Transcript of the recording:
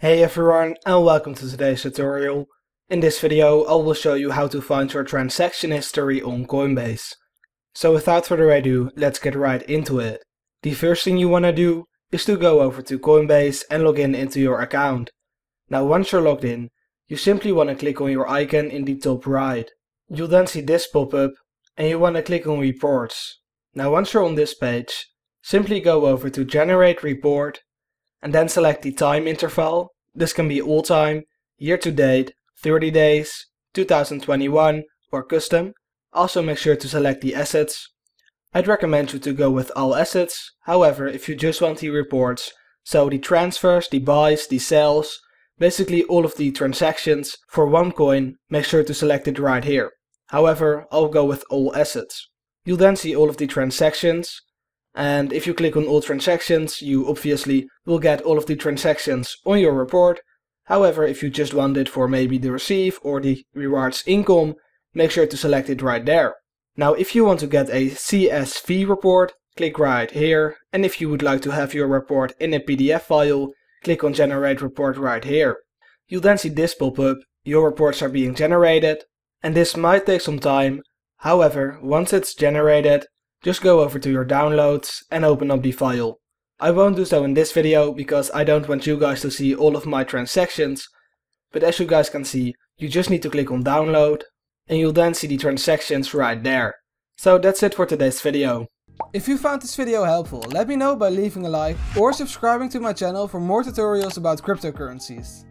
Hey everyone, and welcome to today's tutorial. In this video I will show you how to find your transaction history on Coinbase. So without further ado, let's get right into it. The first thing you want to do is to go over to Coinbase and log in into your account. Now once you're logged in, you simply want to click on your icon in the top right. You'll then see this pop-up and you want to click on Reports. Now once you're on this page, simply go over to Generate Report and then select the time interval. This can be all time, year to date, 30 days, 2021 or custom. Also make sure to select the assets. I'd recommend you to go with all assets, however if you just want the reports, so the transfers, the buys, the sells, basically all of the transactions for one coin, make sure to select it right here. However, I'll go with all assets. You'll then see all of the transactions. And if you click on all transactions, you obviously will get all of the transactions on your report. However, if you just want it for maybe the receive or the rewards income, make sure to select it right there. Now, if you want to get a CSV report, click right here. And if you would like to have your report in a PDF file, click on Generate Report right here. You'll then see this pop-up, your reports are being generated. And this might take some time. However, once it's generated, just go over to your downloads and open up the file. I won't do so in this video because I don't want you guys to see all of my transactions, but as you guys can see, you just need to click on download and you'll then see the transactions right there. So that's it for today's video. If you found this video helpful, let me know by leaving a like or subscribing to my channel for more tutorials about cryptocurrencies.